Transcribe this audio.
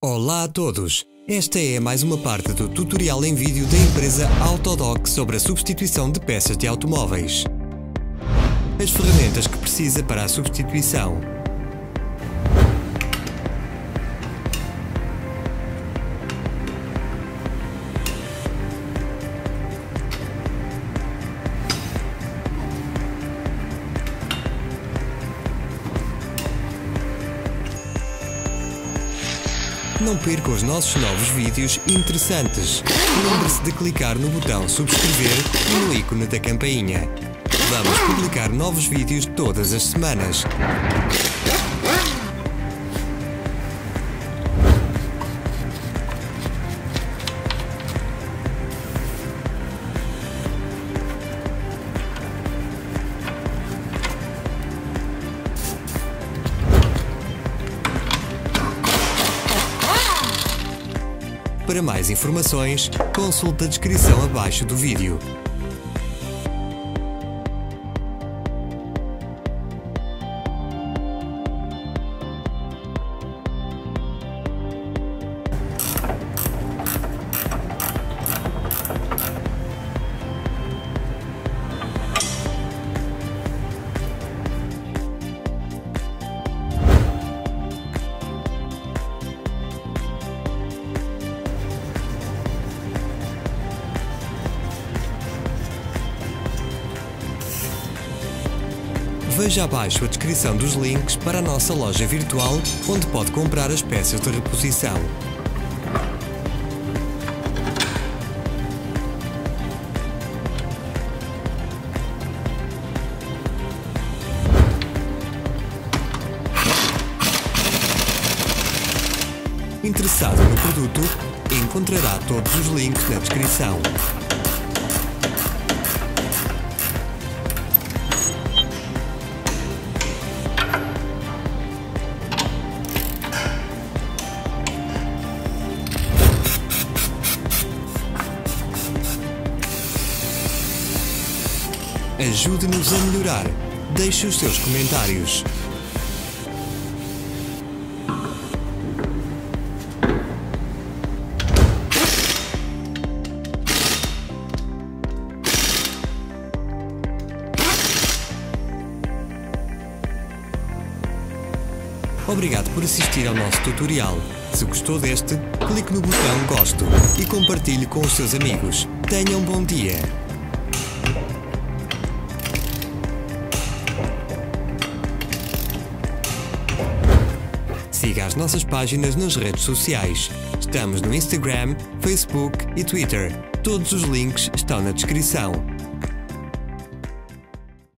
Olá a todos! Esta é mais uma parte do tutorial em vídeo da empresa Autodoc sobre a substituição de peças de automóveis. As ferramentas que precisa para a substituição. Não perca os nossos novos vídeos interessantes. Lembre-se de clicar no botão subscrever e no ícone da campainha. Vamos publicar novos vídeos todas as semanas. Para mais informações, consulte a descrição abaixo do vídeo. Veja abaixo a descrição dos links para a nossa loja virtual, onde pode comprar as peças de reposição. Interessado no produto, encontrará todos os links na descrição. Ajude-nos a melhorar. Deixe os seus comentários. Obrigado por assistir ao nosso tutorial. Se gostou deste, clique no botão gosto e compartilhe com os seus amigos. Tenha um bom dia! Siga as nossas páginas nas redes sociais. Estamos no Instagram, Facebook e Twitter. Todos os links estão na descrição.